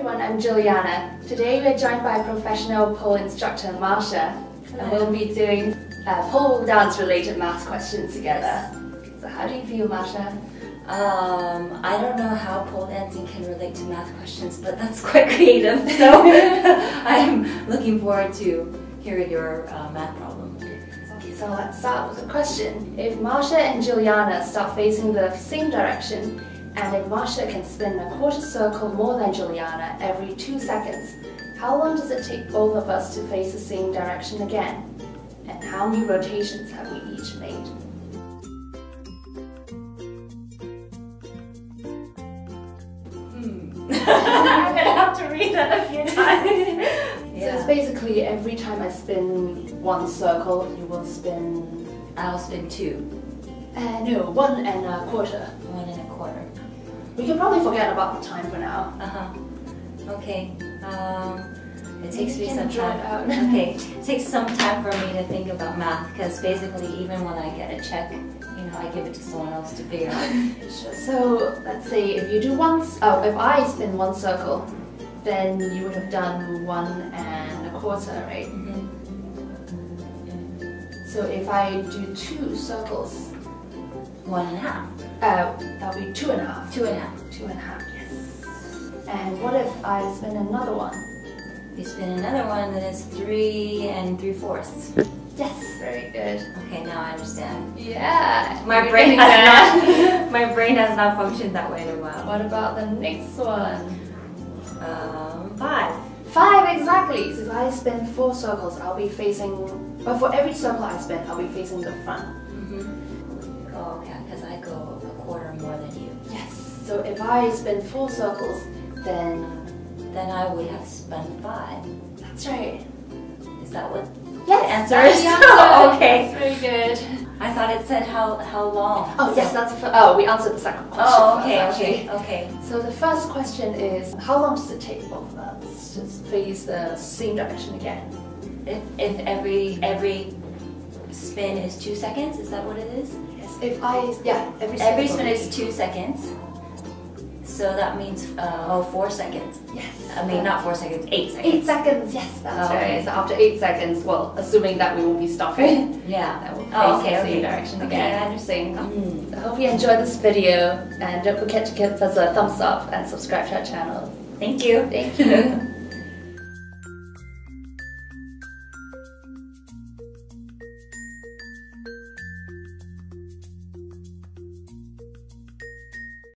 everyone, I'm Julianna. Today we're joined by professional pole instructor Marsha. Hello. And we'll be doing pole dance related math questions together. Yes. So how do you feel, Marsha? I don't know how pole dancing can relate to math questions, but that's quite creative. So I'm looking forward to hearing your math problem. Okay, so let's start with a question. If Marsha and Julianna start facing the same direction, and if Marsha can spin a quarter circle more than Julianna every 2 seconds, how long does it take both of us to face the same direction again? And how many rotations have we each made? I'm going to have to read that a few times. Yeah. So it's basically every time I spin one circle, you will spin... I'll spin two. No, one and a quarter. One and a quarter. We can probably forget about the time for now. Okay. It takes me some time. Okay, it takes some time for me to think about math, because basically, even when I get a check, you know, I give it to someone else to figure out. Sure. So let's say if you do if I spin one circle, then you would have done one and a quarter, right? Mm-hmm. So if I do two circles. One and a half. That'll be two and a half. Two and a half. Two and a half, yes. And what if I spin another one? You spin another one, then it's 3 3/4. Yes, very good. Okay, now I understand. Yeah. My brain has not functioned that way in a while. What about the next one? Five. Five, exactly. So if I spin four circles, I'll be facing, well, for every circle I spin, I'll be facing the front. Oh yeah, because I go a quarter more than you. Yes. So if I spin four circles, then I would have spun five. That's right. Is that what? Yes. The answer is. Oh, okay. That's very good. I thought it said how long. Oh yes, that's we answered the second question. Oh okay, okay. So the first question is, how long does it take both of us to face the same direction again? If every spin is 2 seconds, is that what it is? Yes. Every spin is 2 seconds. So that means 4 seconds. Yes. I mean not 4 seconds, 8 seconds. 8 seconds, yes, that's right. So after 8 seconds, well, assuming that we will be stopping, yeah, that will face the same direction again. Okay, interesting. I hope you enjoyed this video, and don't forget to give us a thumbs up and subscribe to our channel. Thank you. Thank you.